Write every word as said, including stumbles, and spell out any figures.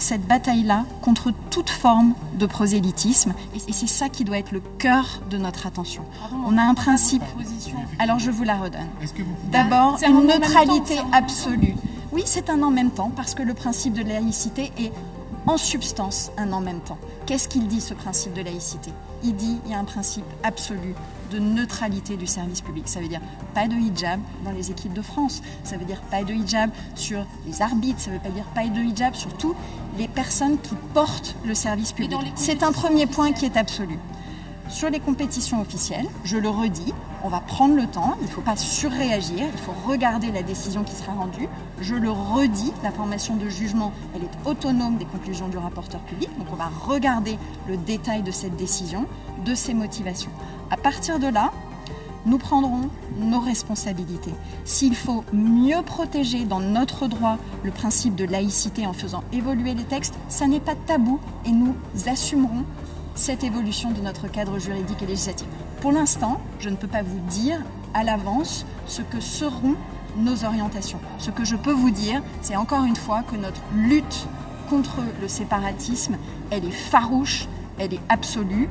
dans cette bataille-là contre toute forme de prosélytisme. Et c'est ça qui doit être le cœur de notre attention. On a un principe, alors je vous la redonne. D'abord, une neutralité absolue. Oui, c'est un en même temps, parce que le principe de laïcité est en substance un en même temps. Qu'est-ce qu'il dit, ce principe de laïcité? Il dit qu'il y a un principe absolu de neutralité du service public. Ça veut dire pas de hijab dans les équipes de France, ça veut dire pas de hijab sur les arbitres, ça veut pas dire pas de hijab sur toutes les personnes qui portent le service public. C'est un premier point qui est absolu. Sur les compétitions officielles, je le redis, on va prendre le temps, il ne faut pas surréagir, il faut regarder la décision qui sera rendue. Je le redis, la formation de jugement, elle est autonome des conclusions du rapporteur public, donc on va regarder le détail de cette décision, de ses motivations. À partir de là, nous prendrons nos responsabilités. S'il faut mieux protéger dans notre droit le principe de laïcité en faisant évoluer les textes, ça n'est pas tabou et nous assumerons cette évolution de notre cadre juridique et législatif. Pour l'instant, je ne peux pas vous dire à l'avance ce que seront nos orientations. Ce que je peux vous dire, c'est encore une fois que notre lutte contre le séparatisme, elle est farouche, elle est absolue.